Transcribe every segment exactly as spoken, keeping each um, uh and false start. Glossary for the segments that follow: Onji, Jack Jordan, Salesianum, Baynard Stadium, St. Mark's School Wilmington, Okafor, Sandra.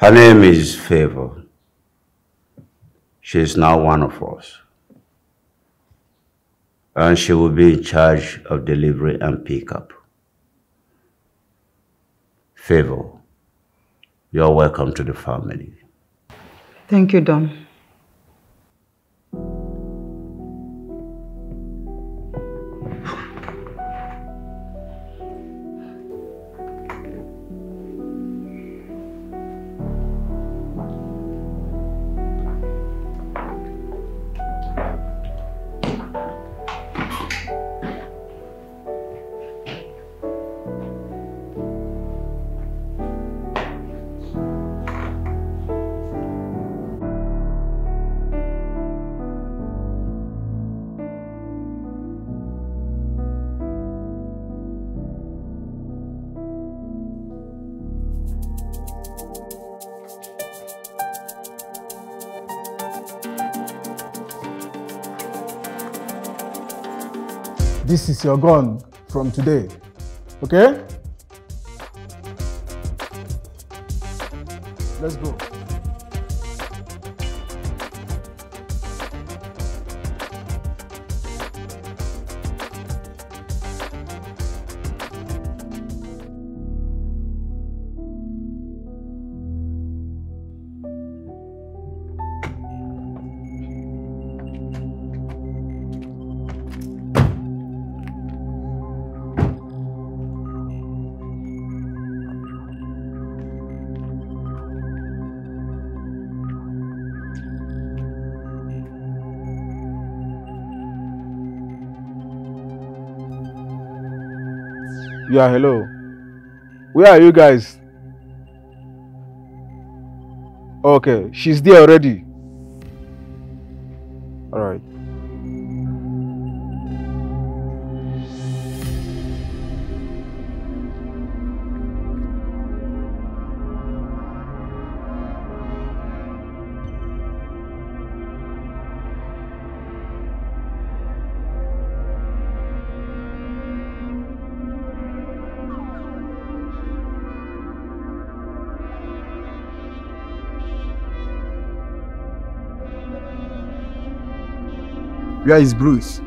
Her name is Favor. She is now one of us. And she will be in charge of delivery and pickup. Favor, you're welcome to the family. Thank you, Dom. This is your gun from today, okay? Let's go. Yeah, hello. Where are you guys? Okay, she's there already. All right. Where is Bruce?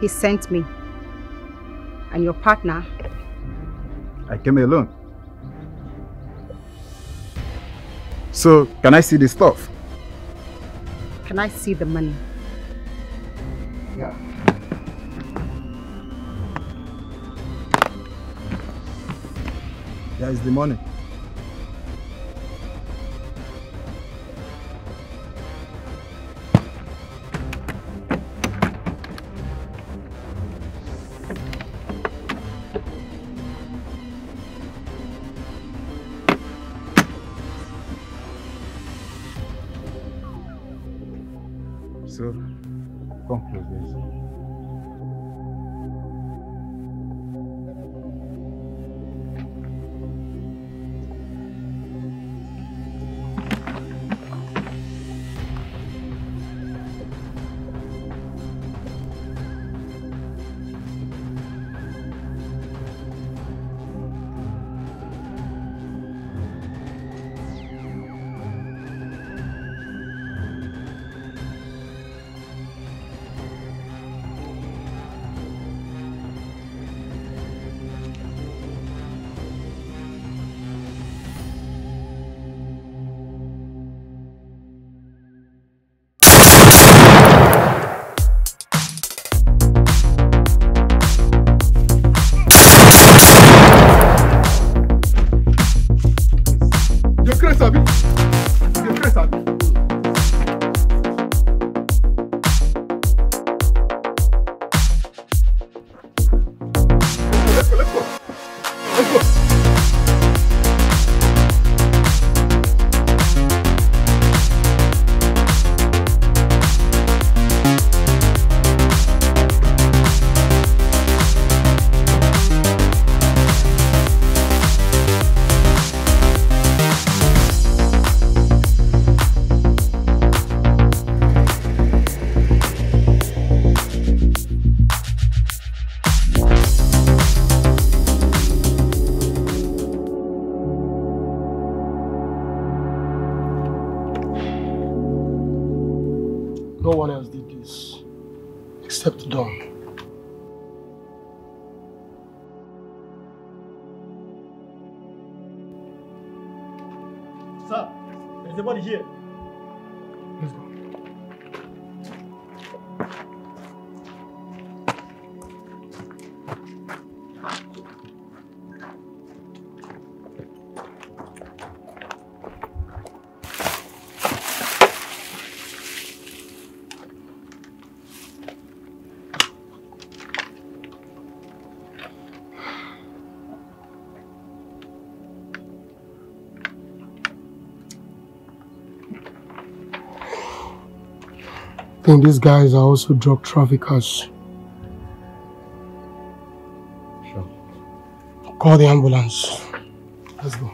He sent me. And your partner? I came alone. So, can I see the stuff? Can I see the money? Yeah. There is the money. No one else did this, except Don. Sir, there's a body here. Let's go. I think these guys are also drug traffickers. Sure. Call the ambulance. Let's go.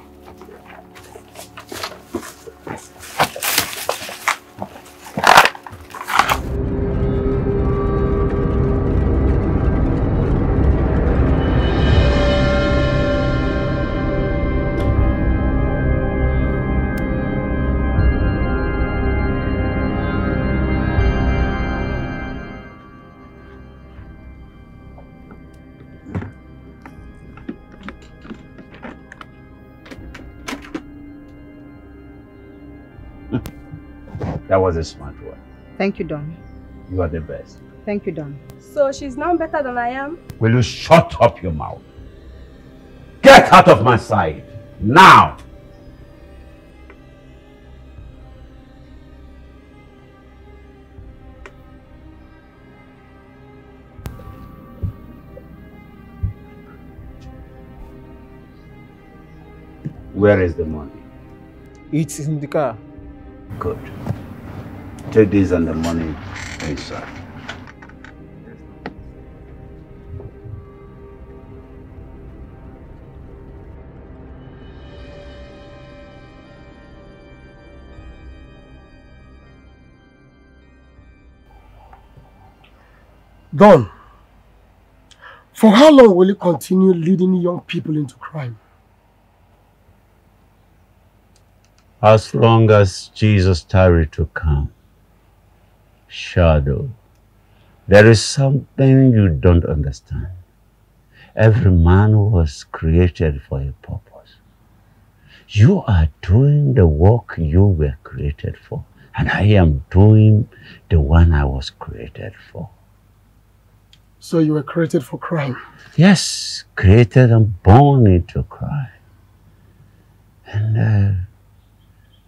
That was a smart one. Thank you, Don. You are the best. Thank you, Don. So she's now better than I am? Will you shut up your mouth? Get out of my sight! Now! Where is the money? It's in the car. Good. Take this and the money inside. Don, for how long will you continue leading young people into crime? As long as Jesus tarried to come. Shadow, there is something you don't understand. Every man was created for a purpose. You are doing the work you were created for, and I am doing the one I was created for. So you were created for crime? Yes, created and born into crime. And uh,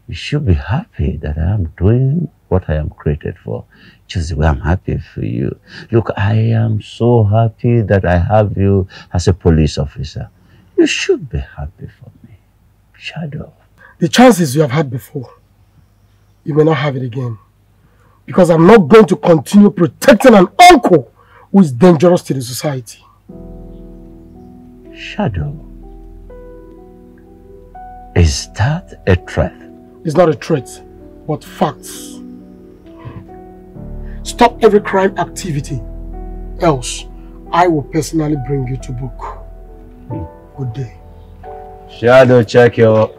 you should be happy that I am doing what I am created for. Just the way I'm happy for you. Look, I am so happy that I have you as a police officer. You should be happy for me, Shadow. The chances you have had before, you may not have it again. Because I'm not going to continue protecting an uncle who is dangerous to the society. Shadow, is that a threat? It's not a threat, but facts. Stop every crime activity, else I will personally bring you to book. Good day. Shadow, check your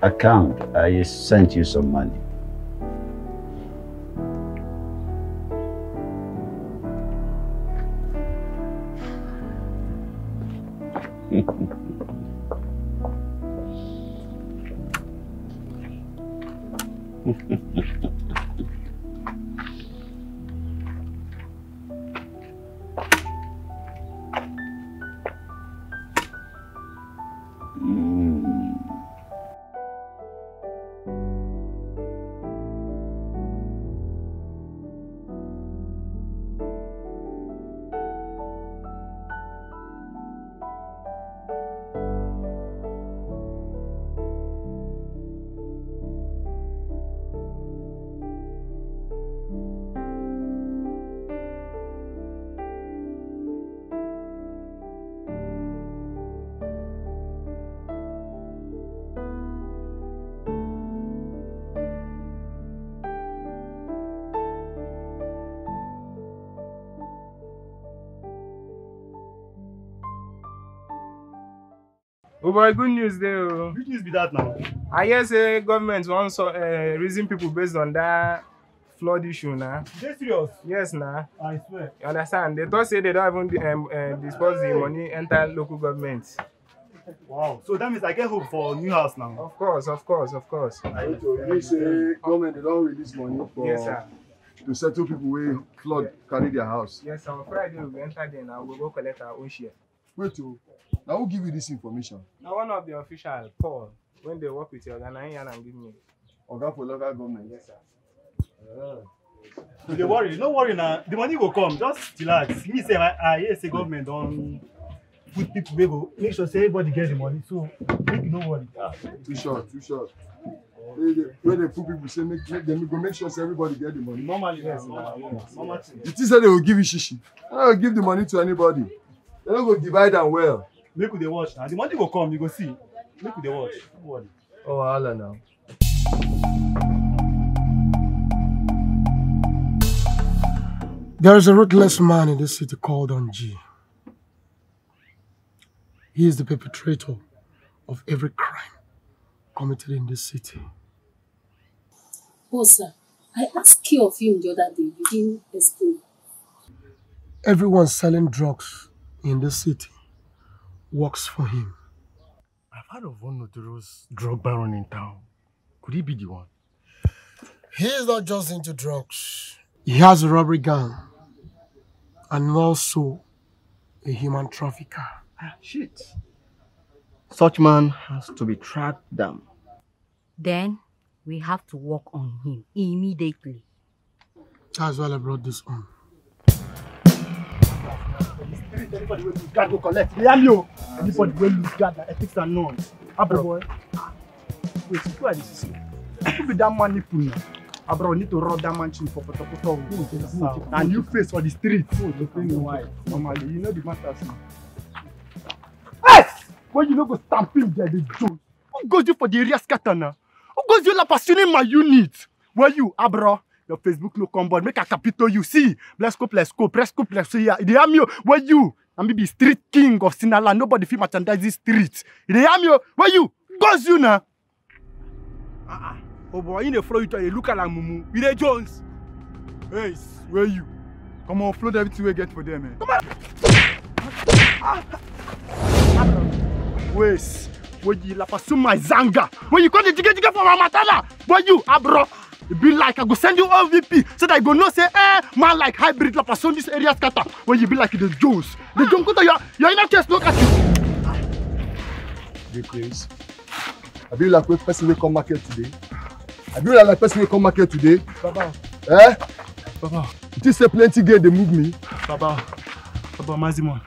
account. I sent you some money. Oh boy, good news though. Good news be that now. I hear say government wants to uh, reason people based on that flood issue now. They serious? Yes, now. I swear. You understand? They don't say they don't even um, uh, dispose the money enter local government. Wow. So that means I get hope for new house now. Of course, of course, of course. I need to release a government. They don't release money for. Yes, sir. To settle people who flood carry their house. Yes, on Friday we enter there and we go collect our own share. Wait, to now who give you this information? Now one of the official, Paul, when they work with you, Oga and give me. Oga for local government. Yes, sir. Uh, so they worry, no worry now. The money will come. Just relax. Me say I, I hear say government don't put people we go make sure say everybody gets the money. So make no worry. Yeah. Too short, too short. When they put people say make, make them go make sure so everybody get the money. Normally, yes, normally. Yes. Normal, yes. It is that they will give you shishi. I will give the money to anybody. They don't go divide them well. Make with the watch now. The money will come, you go see. Make with the watch. Don't worry. Oh, Allah now. There is a ruthless man in this city called Onji. He is the perpetrator of every crime committed in this city. Oh, sir, I asked you of him the other day, you didn't explain. Everyone selling drugs in this city works for him. I've heard of one notorious drug baron in town. Could he be the one? He is not just into drugs. He has a robbery gang and also a human trafficker. Ah, shit. Such man has to be tracked down. Then we have to work on him immediately. That's why I brought this on. Anybody will lose guard, go collect. They am you. Anybody will lose guard, ethics are known. Abro boy. Wait, who are this? Who be that man nipping? Abro need to rob that man chin for potopoto. And you face for the street. Why? Normally, you know the matters now. When you don't go stamping there, they do. Who goes you for the area scatter now? Who goes you la passioning my unit? Where you, Abra? Your Facebook no come board. Make a capital you see. Let's go, let's go, let's go, let's go. They am you. Where you? I may be street king of Sinala. Nobody feel merchandise this street. They am you. Where you? Goes you now. Ah ah. Oh boy, you dey flow you to dey look at like mumu. You dey Jones. Hey, where you? Come on, flood everything we get for them, man. Come on. Ah. Wait, when you lapasum my zanga, when you call the ticket ticket for my matala, when you abro, it be like I go send you O V P, so that I go no say, eh, man like hybrid lapasum this area scatter. When you be like the Jones, the Jones go to your your inner chest look at you. The craze. I be like when person will come market today. I be like person will come market today. Baba. Eh? Baba. It is a plenty girl they move me. Baba. Baba Mazimon.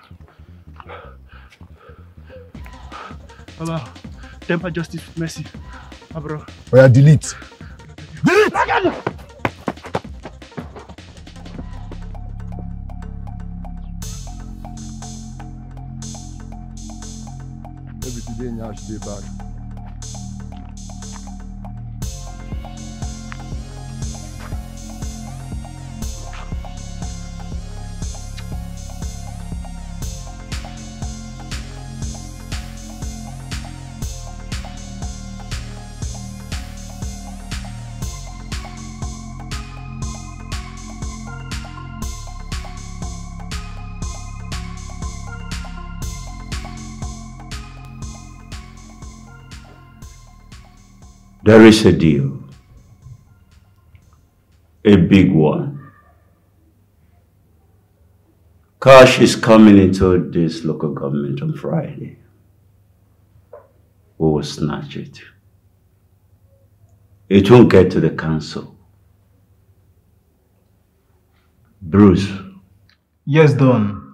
Baba, temper justice with mercy. Ah, bro. Oh, yeah, delete. Delete! Again! Maybe today now should be back. There is a deal, a big one. Cash is coming into this local government on Friday. We will snatch it. It won't get to the council. Bruce. Yes, Don.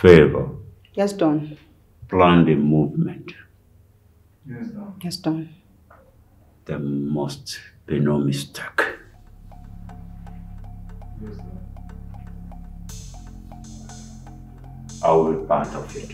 Favor. Yes, Don. Plan the movement. Yes, Don. Yes, Don. There must be no mistake. Yes, sir. I will be part of it.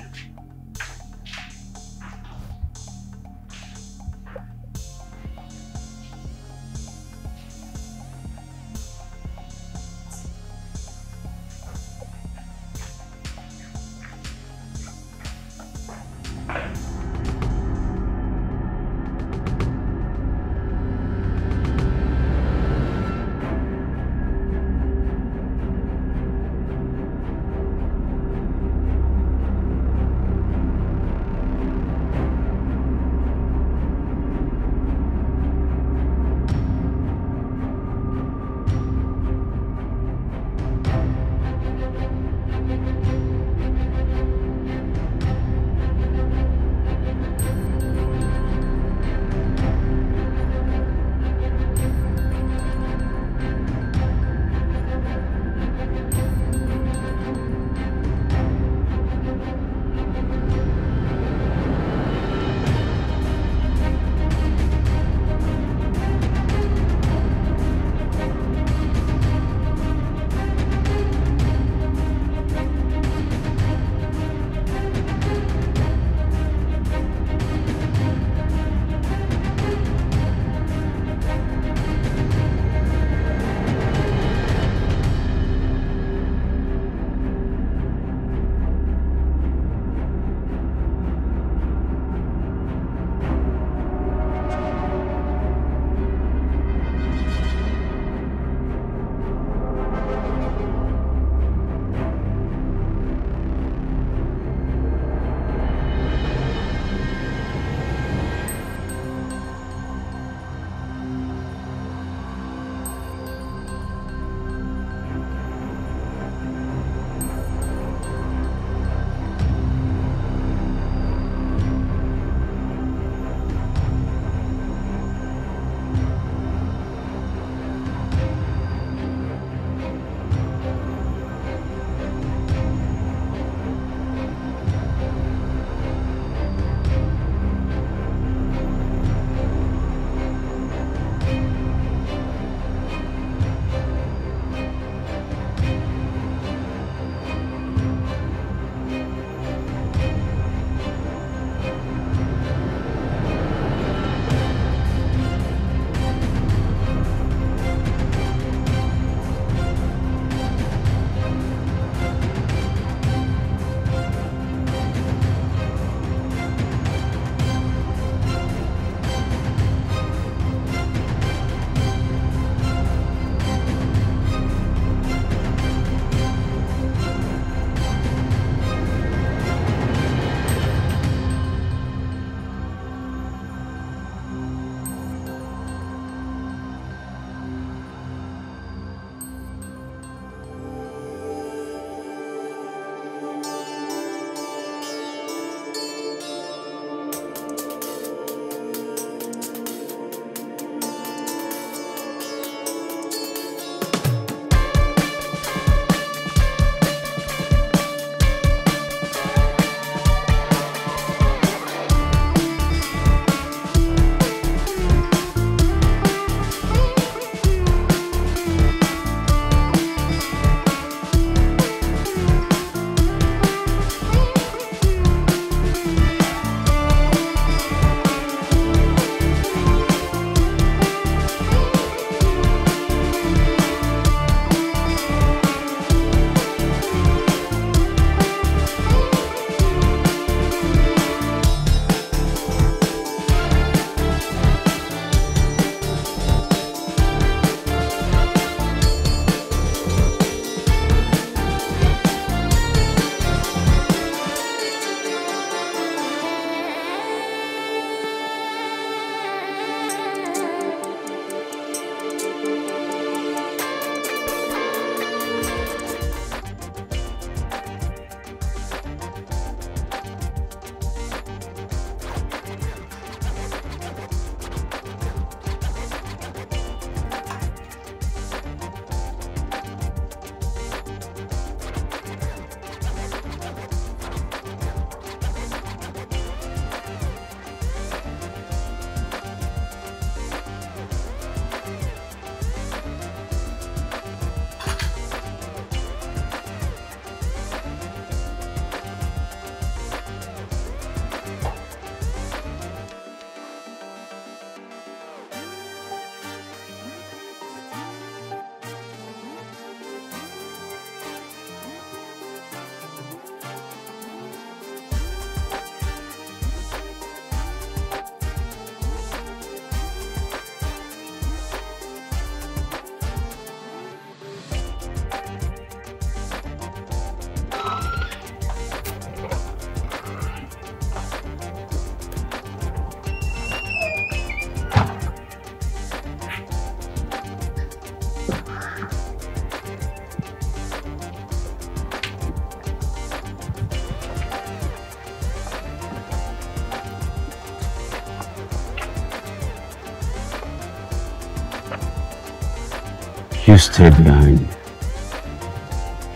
You stay behind.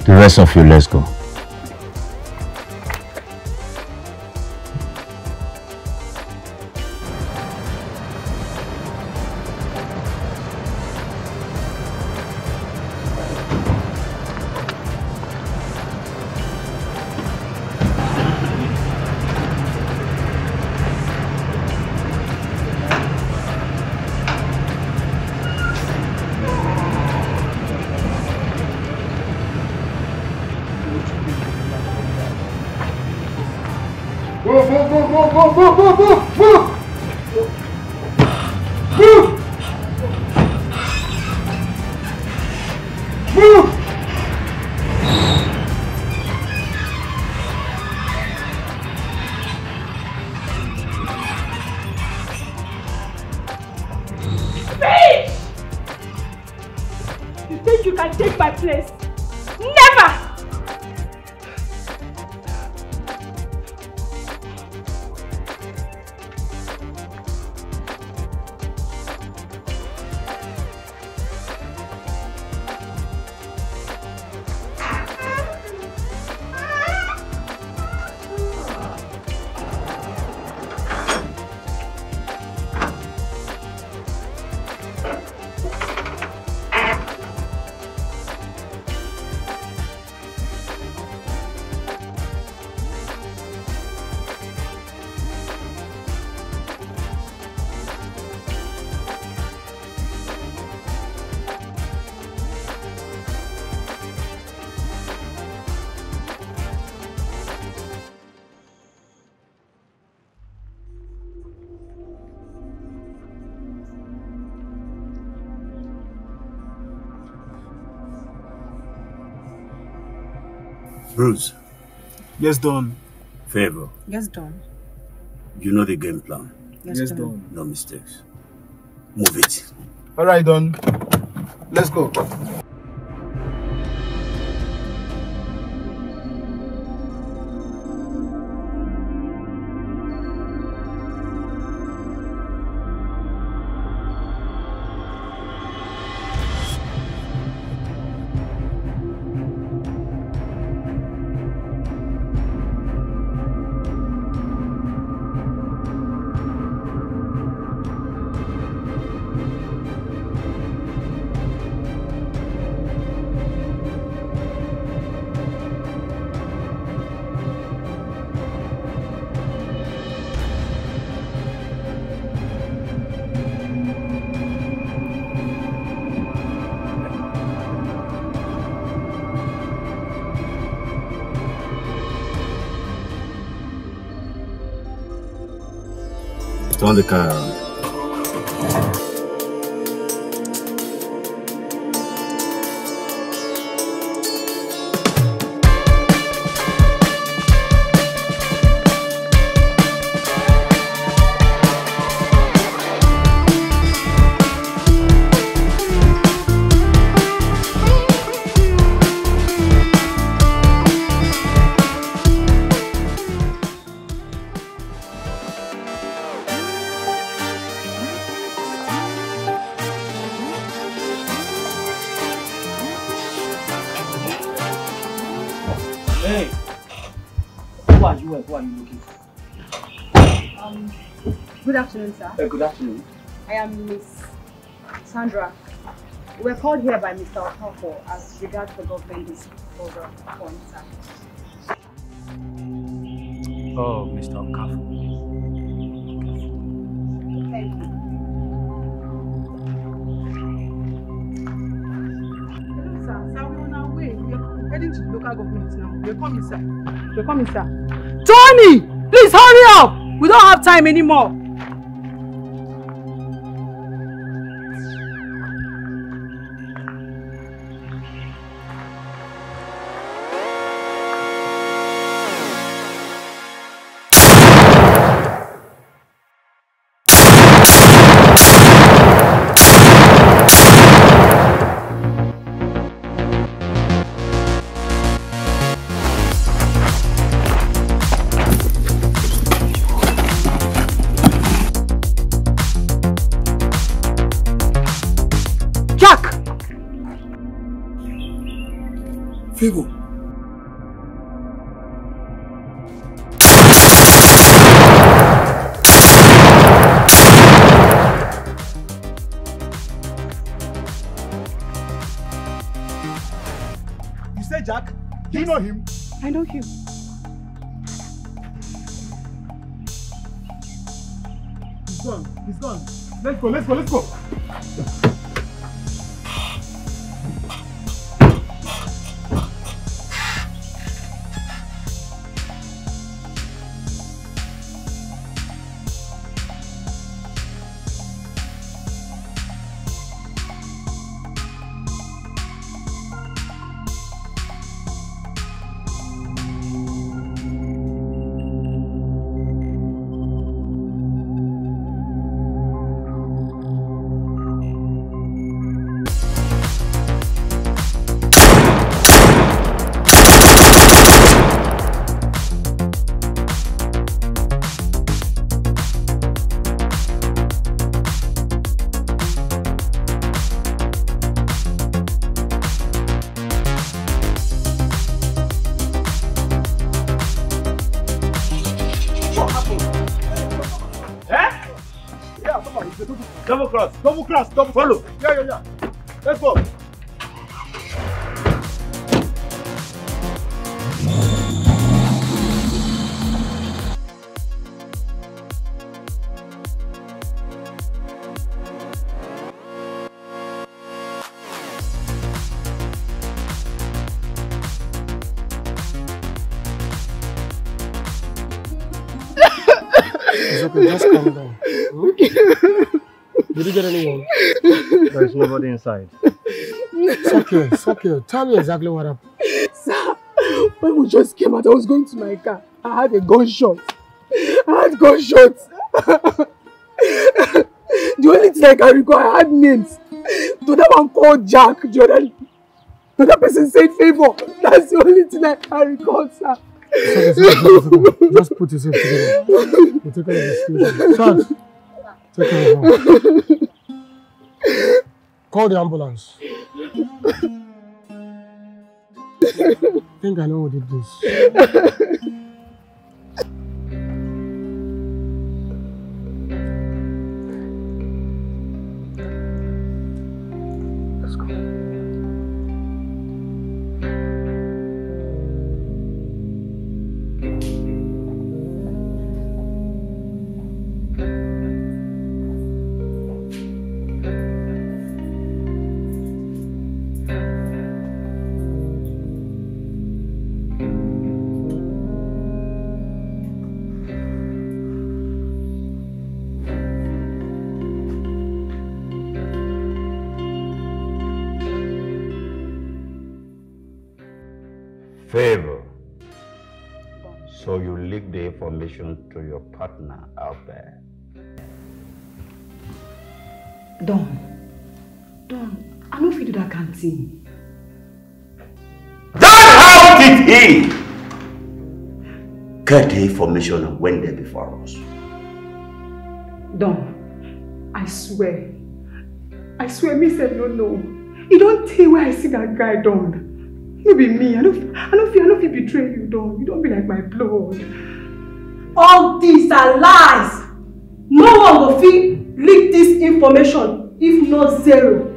The rest of you, let's go. Bruce. Yes, Don. Favor. Yes, Don. You know the game plan. Yes, yes Don. Don. No mistakes. Move it. All right, Don. Let's go. On the car around. Sir. Uh, good afternoon. I am Miss Sandra. We're called here by Mister Okafor as regards the government disposal fund, sir. Oh, Mister Okafor. Thank you. Hello, sir. Sir, we're on our way. We're heading to the local government now. We're coming, sir. We're coming, sir. Tony! Please hurry up! We don't have time anymore. devil. You say Jack? Yes. Do you know him? I know him. He's gone. He's gone. Let's go, let's go, let's go. Double cross, double cross, double follow. Yeah, yeah, yeah. Let's go. It's okay, just calm down. Okay. Did you get anyone? There's nobody inside. It's okay, it's okay. Tell me exactly what happened. Sir, when we just came out, I was going to my car. I had a gunshot. I had gunshots. The only thing I can recall, I had names. To that one called Jack Jordan. To that person said favor. That's the only thing I can recall, sir. It's okay, it's okay, it's okay. Just put yourself together. We'll take care of this. Okay, call the ambulance. I think I know who did this. Let's go. Favor. So you leak the information to your partner out there. Don. Don, I don't feel that canteen. That's how did he get the information when they before us? Don, I swear. I swear, me said no, no. You don't tell where I see that guy, Don. You be me. I don't, I don't feel I don't feel betrayed, you don't. You don't be like my blood. All these are lies. No one will feel leak this information, if not zero.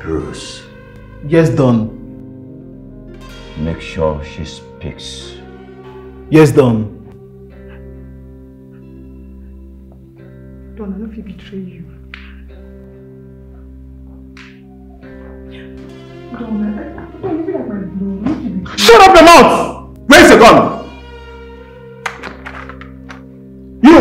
Bruce. Yes, Don. Make sure she speaks. Yes, Don. Don, I don't feel betrayed you. Shut up your mouth! Raise your gun! You!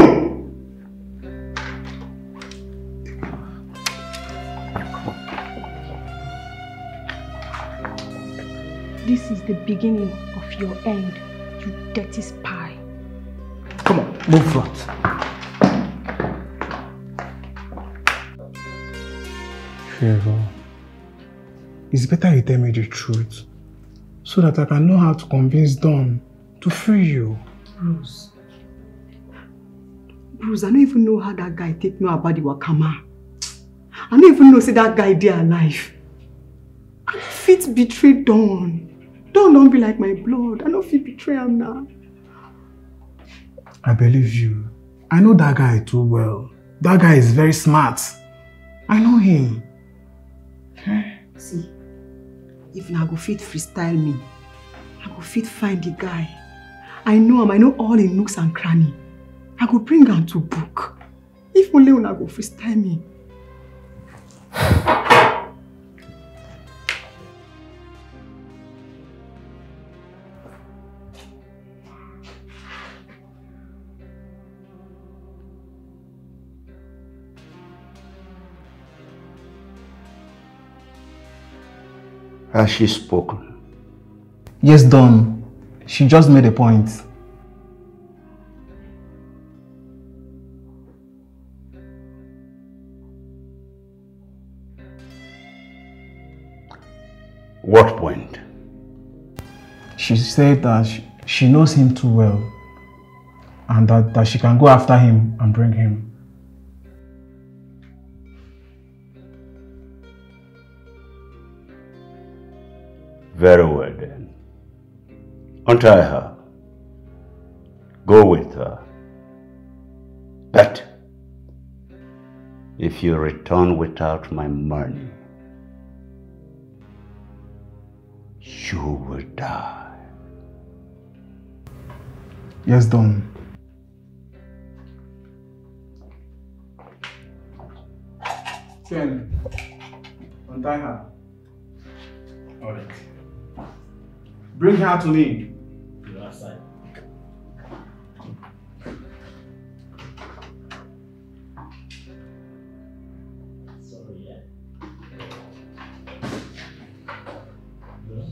This is the beginning of your end, you dirty spy. Come on, move front. Trevor. It's better you tell me the truth, so that I can know how to convince Don to free you. Bruce. Bruce, I don't even know how that guy take know about the Wakama. I don't even know say that guy there alive. fit betray Don. Don don't be like my blood. I no fit betray am now. I believe you. I know that guy too well. That guy is very smart. I know him. See, if na go fit freestyle me, I go fit find the guy. I know him. I know all the nooks and cranny. I go bring him to book. If only una go freestyle me. Has she spoken? Yes, Don. She just made a point. What point? She said that she, she knows him too well and that, that she can go after him and bring him. Very well then. Untie her. Go with her. But if you return without my money, you will die. Yes, Don. Chen, untie her. All right. Bring her to me. You are outside. Sorry, yeah. No.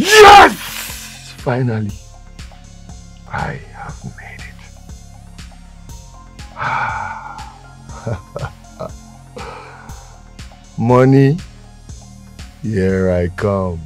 Yes! Finally, I have made it. Money, here I come.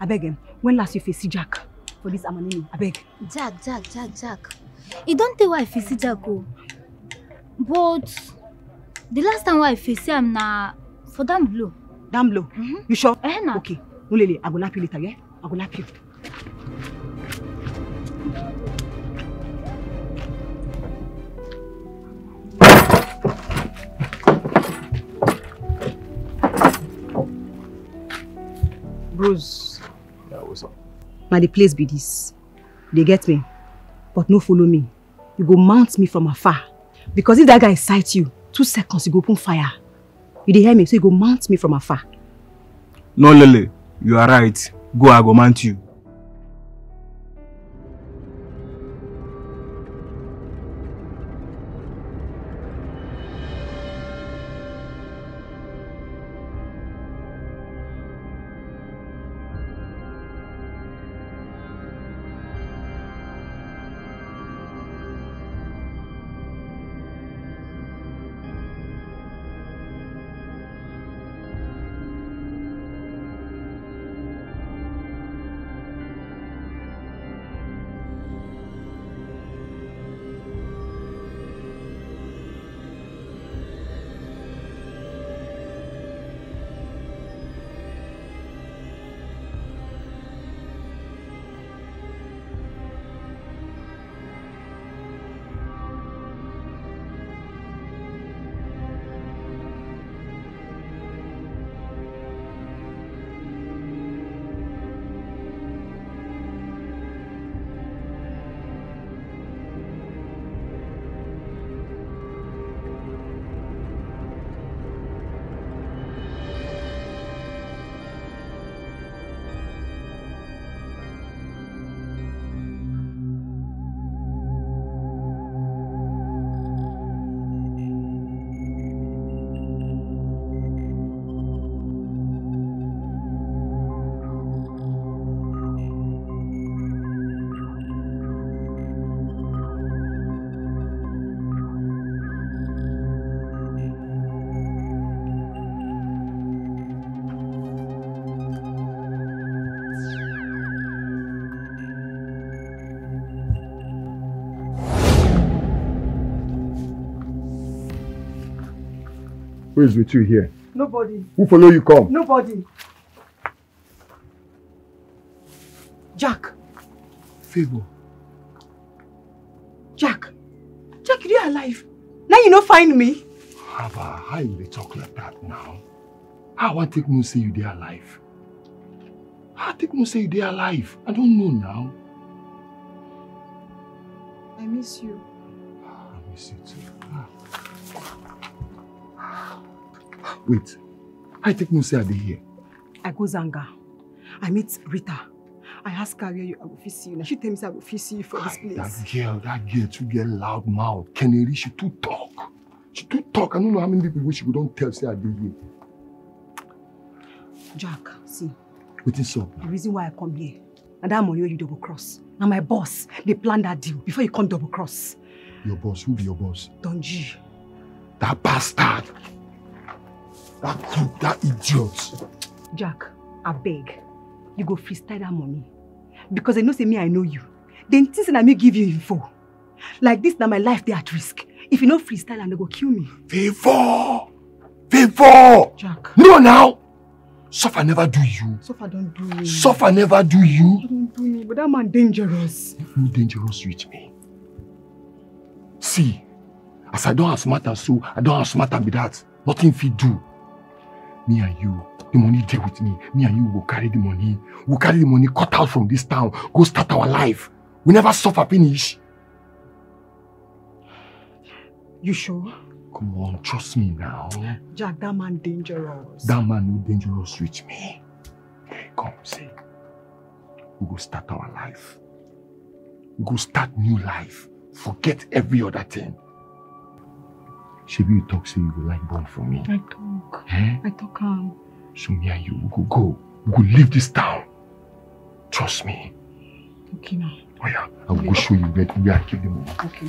I beg him. When last you see Jack for this Amanini? I beg. Jack, Jack, Jack, Jack. You don't tell why I see Jack, oh. But the last time I see him na for damn blow. Damn blow. Mm -hmm. You sure? Eh, nah. Okay. Ulele, I go lap you later, yeah? I go lap you. Bruce. Now the place be this. They get me, but no follow me. You go mount me from afar. Because if that guy sight you, two seconds you go open fire. You dey hear me? So you go mount me from afar. No, Lele, you are right. Go, I go mount you. Who is with you here? Nobody. Who follow you come? Nobody. Jack. Favour. Jack. Jack, you are alive. Now you don't find me. Haba, how you dey talk like that now? How I take no say you dey alive? How I take no say you dey alive? I don't know now. I miss you. I miss you too. Wait, I take no say I dey here. I go Zanga. I meet Rita. I ask her where you I will face you. Now she tell me I will face you for this place. That girl, that girl, she get loud mouth. Canary, she too talk. She too talk. I don't know how many people she don't tell say I dey here. Jack, see. What's up? The reason why I come here, and that money where you double cross. Now my boss, they plan that deal before you come double cross. Your boss? Who be your boss? Onji. That bastard. That crook, that idiot. Jack, I beg. You go freestyle that money. Because they know say me, I know you. Then things that I may give you info. Like this, now my life they at risk. If you know freestyle, and they go kill me. Favor! Favor! Jack. No now! Suffer never do you. Suffer don't do me. Suffer never do you. You don't do me, but that man dangerous. You dangerous with me. See, as I don't have smarter, so I don't have smarter with that. Nothing fit do. me and you, the money deal with me. Me and you will carry the money. We'll carry the money, cut out from this town, go start our life. We never suffer finish. You sure? Come on, trust me now. Jack, that man dangerous. That man no dangerous with me. Okay, come, see. We go start our life. We go start new life. Forget every other thing. Shebi, you talk, say you go like born for me. I talk. Eh? I talk calm. So me and you, we go go. We go leave this town. Trust me. Okay now. Oh yeah, I will okay. Go show you where, where I keep the money. Okay.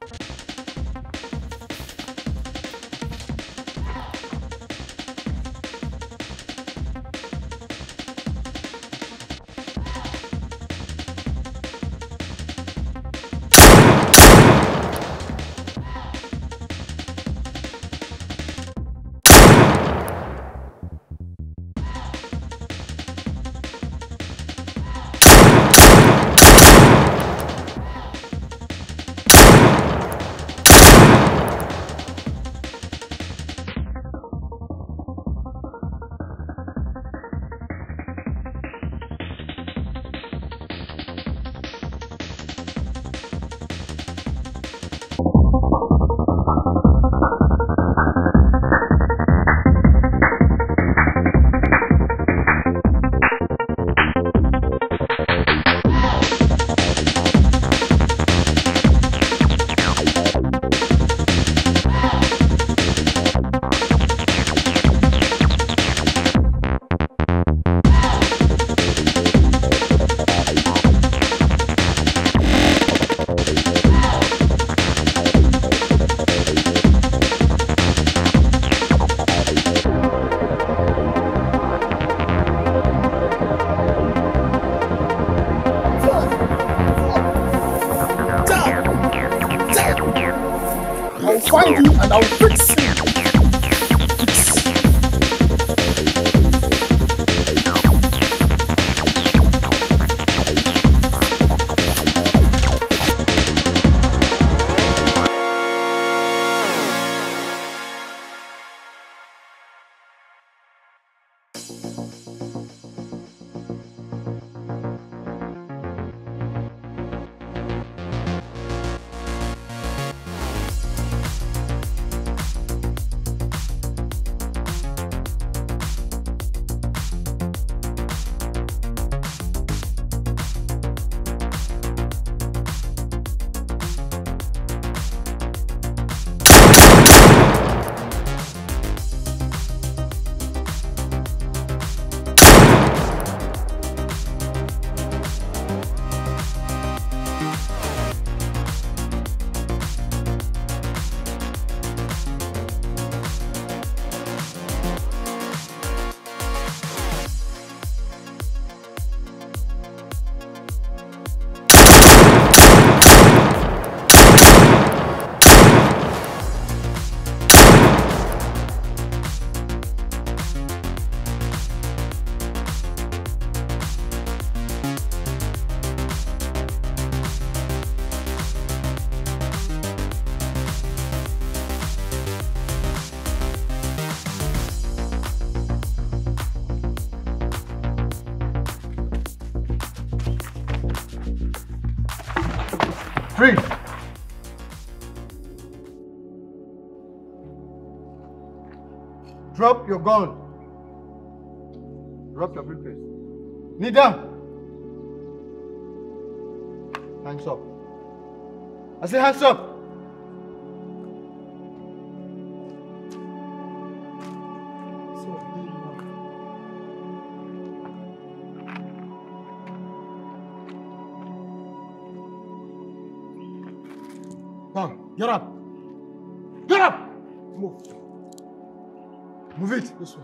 free. Drop your gun. Drop your briefcase. Knee down. Hands up. I say hands up. Get up! Get up! Move. Move it this way.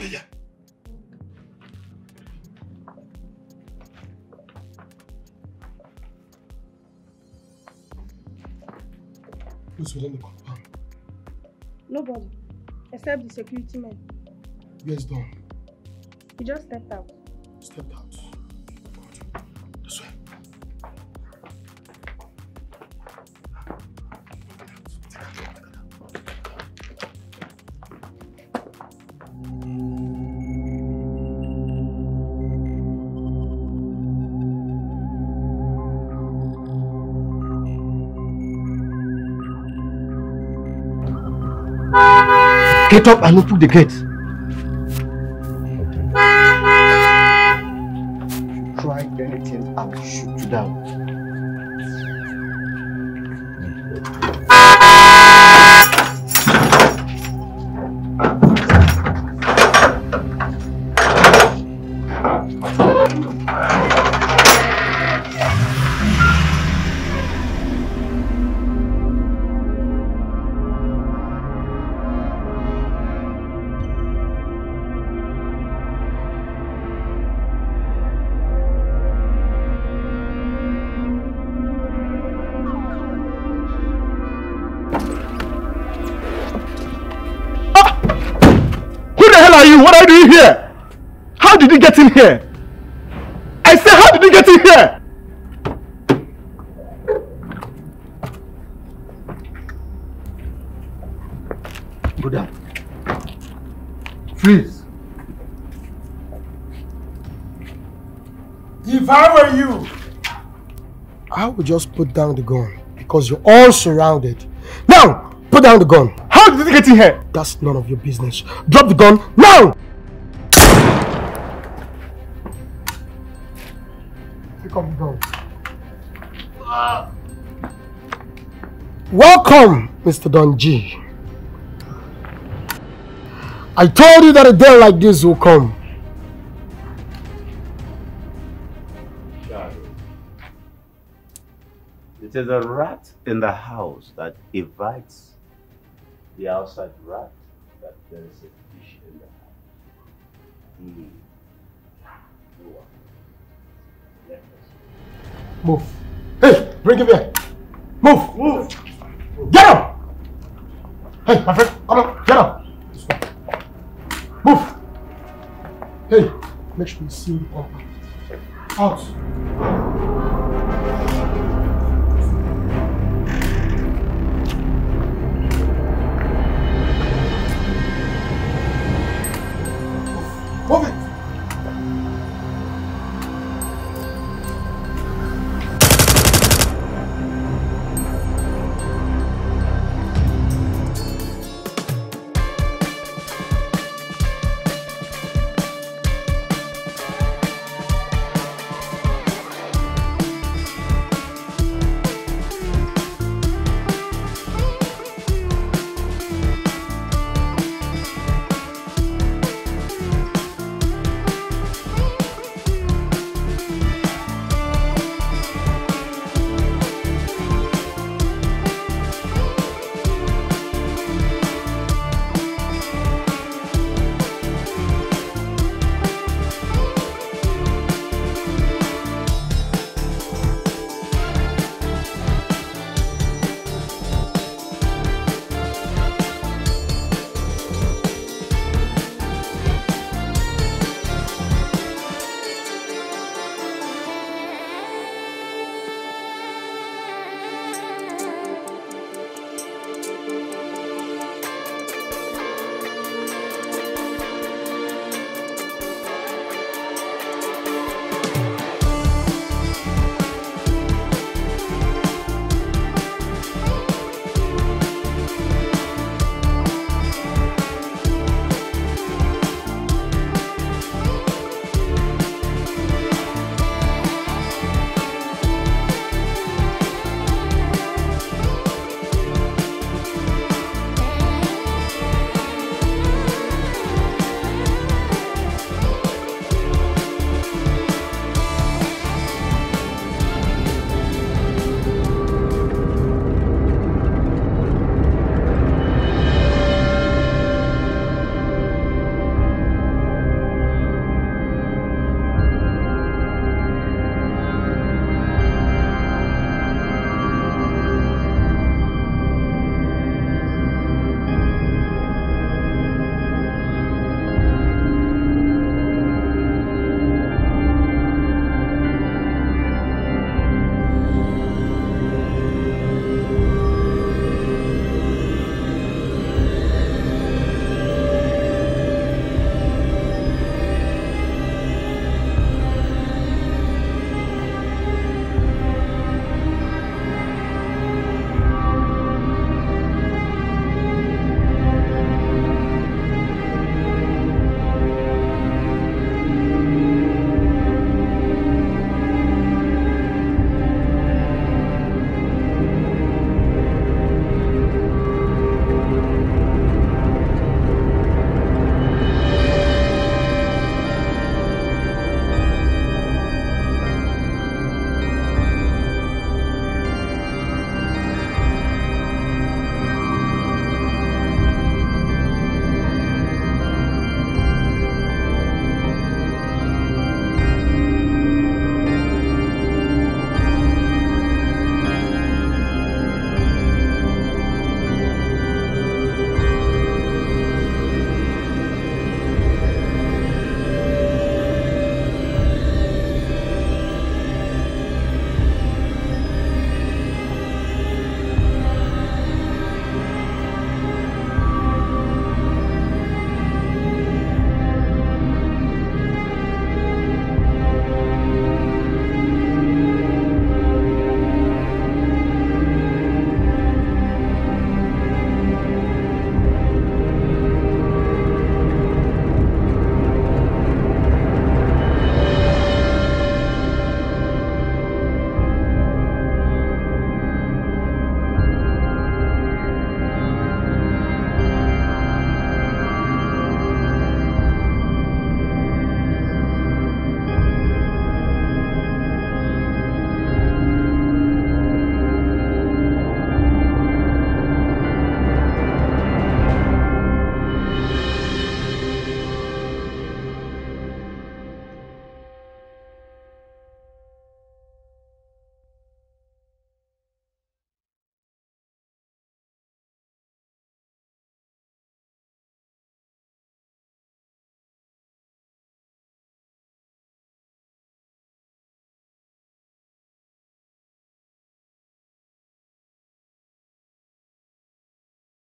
prayer. Who's within the compound? Nobody, except the security men. Yes, done. He just stepped out. Stepped out. God. This way. Get up and open the gate. If you try anything, I will shoot you down. Get in here. I said, how did you get in here? Go down. Please. If I were you, I would just put down the gun because you're all surrounded. Now, put down the gun. How did you get in here? That's none of your business. Drop the gun now. Welcome, Mister Onji. I told you that a day like this will come. It is a rat in the house that evites the outside rat that there is a fish in the house. Mm. Move. Hey, bring him here. Move. Move. Get up. Hey, my friend, come on. Get up. Move. Hey, make sure you seal him up. Out.